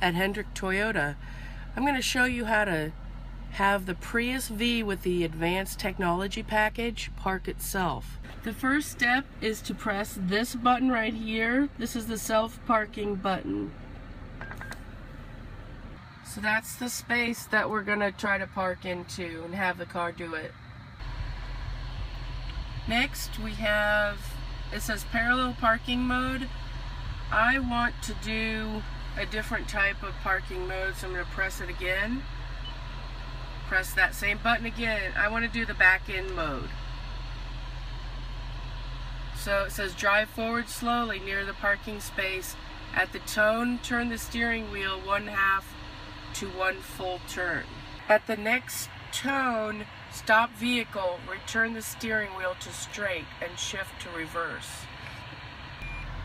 at Hendrick Toyota. I'm going to show you how to have the Prius V with the Advanced Technology Package park itself. The first step is to press this button right here. This is the self-parking button. So that's the space that we're going to try to park into and have the car do it. Next we have, it says parallel parking mode. I want to do a different type of parking mode, so I'm going to press it again. Press that same button again. I want to do the back end mode. So it says drive forward slowly near the parking space. At the tone, turn the steering wheel 1/2 to 1 full turn. At the next tone, stop vehicle, return the steering wheel to straight and shift to reverse.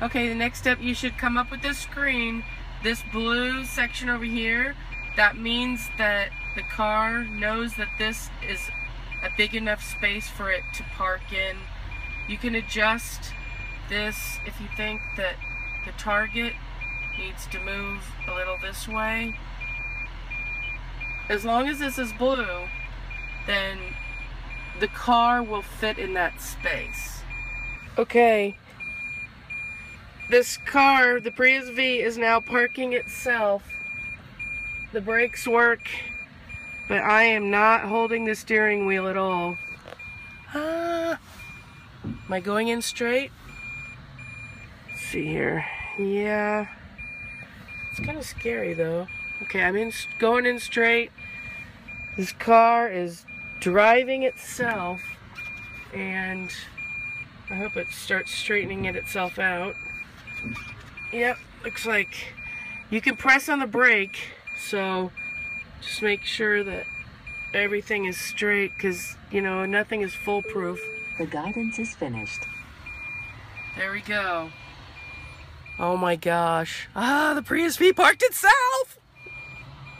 Okay, the next step, you should come up with this screen, this blue section over here. That means that the car knows that this is a big enough space for it to park in. You can adjust this if you think that the target needs to move a little this way. As long as this is blue, then the car will fit in that space. Okay, this car, the Prius V, is now parking itself. The brakes work, but I am not holding the steering wheel at all. Am I going in straight? Let's see here. Yeah, it's kind of scary though. Okay, I'm going in straight. This car is driving itself, and I hope it starts straightening itself out. Yep, looks like you can press on the brake, so just make sure that everything is straight, because, you know, nothing is foolproof. The guidance is finished. There we go. Oh my gosh. Ah, the Prius V parked itself!